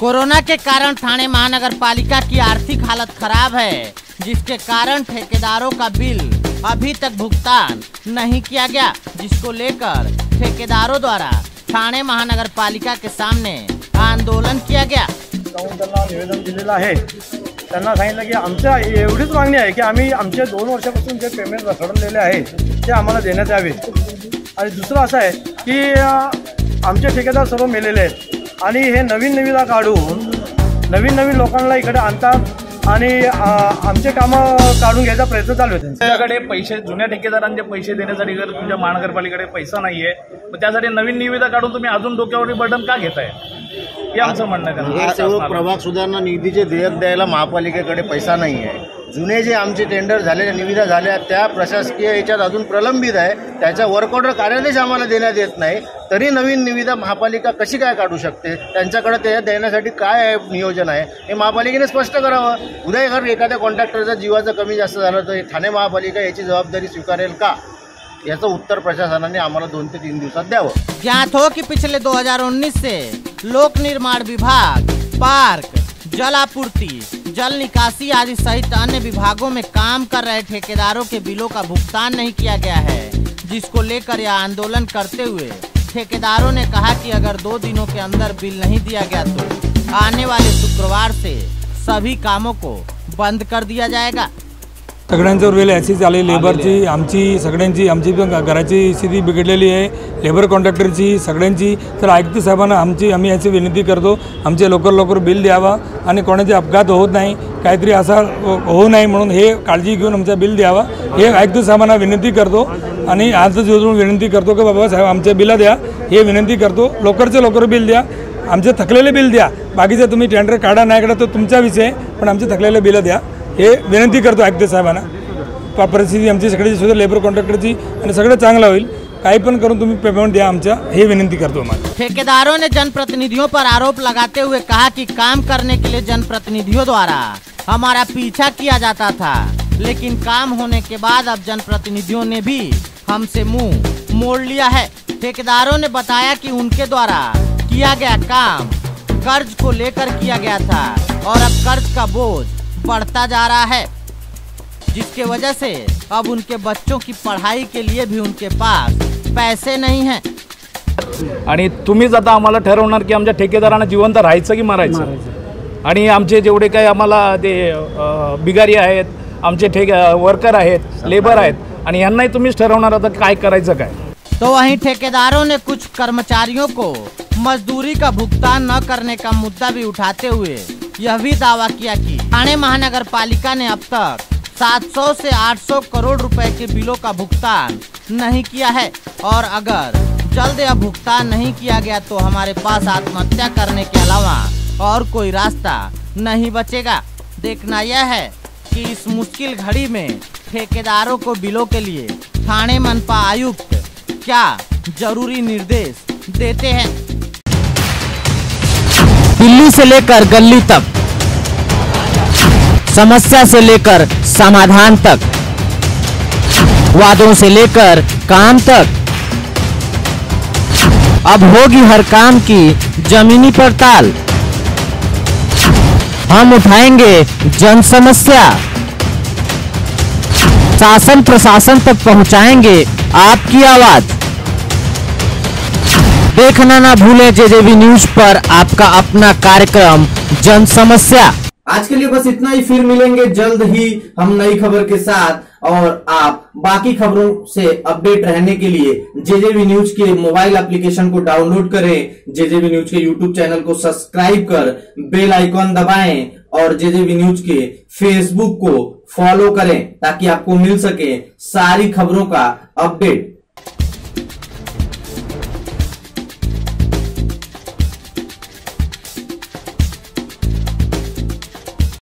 Corona के कारण थाने महानगर पालिका की आर्थिक हालत खराब है, जिसके कारण ठेकेदारों का बिल अभी तक भुगतान नहीं किया गया, जिसको लेकर ठेकेदारों द्वारा थाने महानगर पालिका के सामने आंदोलन किया गया। निवेदन दिलेलं आहे, त्यांना सांगितलं की आमच्या एवढीच मागणी आहे की आम्ही आमचे 2 वर्षापासून जे पेमेंट रखडलेले आहे ते आम्हाला देण्यात यावे। आणि दुसरं असं आहे की आमचे ठेकेदार सर्व मेलेले आहेत आणि हे नवीन काढून नवीन लोकांना इकडे आणतात आणि आमचे काम काढून घ्यायचा प्रयत्न चालू आहे। त्यांच्याकडे पैसे, जुन्या ठेकेदारांचे पैसे देण्यासाठी जर तुमच्या महानगरपालिकेकडे पैसा नाहीये तर त्यासाठी नवीन निविदा काढून तुम्ही अजून डोक्यावरती बर्डन का घेताय, हे आमचं म्हणणं आहे। सर्व प्रभाग सुधारणा निधीचे देयक द्यायला महापालिकेकडे पैसा नाहीये। जुने जे आमचे टेंडर झालेले, निविदा झाल्या त्या प्रशासकीय याच्यात अजून प्रलंबित आहे, त्याचा वर्क ऑर्डर कार्यादेश आम्हाला देण्यात येत नाही, तरी नवीन निविदा महापालिका कशी काय काढू शकते, त्यांच्याकडे ते देण्यासाठी काय नियोजन आहे हे महापालिकेने स्पष्ट करावं। उद्या एखाद्या कॉन्ट्रॅक्टरचा जीवाचं कमी जास्त झालं तर ठाणे महापालिका याची जबाबदारी स्वीकारेल का, याचं उत्तर प्रशासनाने आम्हाला 2 ते 3 दिवसात द्यावं। ज्ञात हो की पिछले 2019 से लोक निर्माण विभाग, पार्क, जलापूर्ति, जल निकासी आदि सहित अन्य विभागों में काम कर रहे ठेकेदारों के बिलों का भुगतान नहीं किया गया है, जिसको लेकर यह आंदोलन करते हुए ठेकेदारों ने कहा कि अगर 2 दिनों के अंदर बिल नहीं दिया गया तो आने वाले शुक्रवार से सभी कामों को बंद कर दिया जाएगा। सगळ्यांचं वेळ अशीच आली, लेबरची, आमची, सगळ्यांची, आमची पण घराची स्थिती बिघडलेली आहे, लेबर कॉन्ट्रॅक्टरची, सगळ्यांची। तर आयुक्त साहेबांना आम्ही याची विनंती करतो, आमचे लवकर बिल द्यावा आणि कोणाचे अपघात होत नाही, काहीतरी असा होऊ नाही म्हणून हे काळजी घेऊन आमचं बिल द्यावा, हे आयुक्त साहेबांना विनंती करतो। आणि आज जोजून विनंती करतो की बाबा साहेब आमचे बिल द्या, हे विनंती करतो, लवकर बिल द्या, आमचे थकलेले बिल द्या, बाकीचे तुम्ही टेंडर काढा नाही काढा तो तुमचा विषय, पण आमचे थकलेले बिल द्या, हे विनंती करतो आयुक्त साहेबांना। परिस्थिती आमची सगळ्याची सुद्धा लेबर कॉन्ट्रॅक्टरची आणि सगळं चांगलं होईल, काही पण करून तुम्ही पेमेंट द्या आमच्या, हे विनंती करतो आम्हाला। ठेकेदारों ने जनप्रतिनिधियों पर आरोप लगाते हुए कहा कि काम करने के लिए जनप्रतिनिधियों द्वारा हमारा पीछा किया जाता था, लेकिन काम होने के बाद अब जनप्रतिनिधियों ने भी हमसे मुँह मोड़ लिया है। ठेकेदारों ने बताया कि उनके द्वारा किया गया काम कर्ज को लेकर किया गया था और अब कर्ज का बोझ बढ़ता जा रहा है, जिसके वजह से अब उनके बच्चों की पढ़ाई के लिए भी उनके पास पैसे नहीं हैं। आणि तुम्हीच आता आम्हाला ठरवणार की आमच्या ठेकेदारांना जिवंत राहायचं की मारायचं। आणि आमचे जेवढे काही आम्हाला ते बिगारी आहेत, आमचे वर्कर आहेत, लेबर आहेत, आणि यांनाही तुम्हीच ठरवणार आता काय करायचं काय। तो वहीं ठेकेदारों ने कुछ कर्मचारियों को मजदूरी का भुगतान न करने का मुद्दा भी उठाते हुए यह भी दावा किया कि थाने महानगर पालिका ने अब तक 700 से 800 करोड़ रुपए के बिलों का भुगतान नहीं किया है और अगर जल्द यह भुगतान नहीं किया गया तो हमारे पास आत्महत्या करने के अलावा और कोई रास्ता नहीं बचेगा। देखना यह है कि इस मुश्किल घड़ी में ठेकेदारों को बिलों के लिए थाने मनपा आयुक्त क्या जरूरी निर्देश देते हैं। दिल्ली से लेकर गली तक, समस्या से लेकर समाधान तक, वादों से लेकर काम तक, अब होगी हर काम की जमीनी पड़ताल। हम उठाएंगे जन समस्या, शासन प्रशासन तक पहुंचाएंगे आपकी आवाज। देखना ना भूलें जेजेवी न्यूज पर आपका अपना कार्यक्रम जन समस्या। आज के लिए बस इतना ही, फिर मिलेंगे जल्द ही हम नई खबर के साथ। और आप बाकी खबरों से अपडेट रहने के लिए जेजेवी न्यूज के मोबाइल एप्लीकेशन को डाउनलोड करें, जेजेवी न्यूज के यूट्यूब चैनल को सब्सक्राइब कर बेल आइकॉन दबाएं और जेजेवी न्यूज के फेसबुक को फॉलो करें ताकि आपको मिल सके सारी खबरों का अपडेट।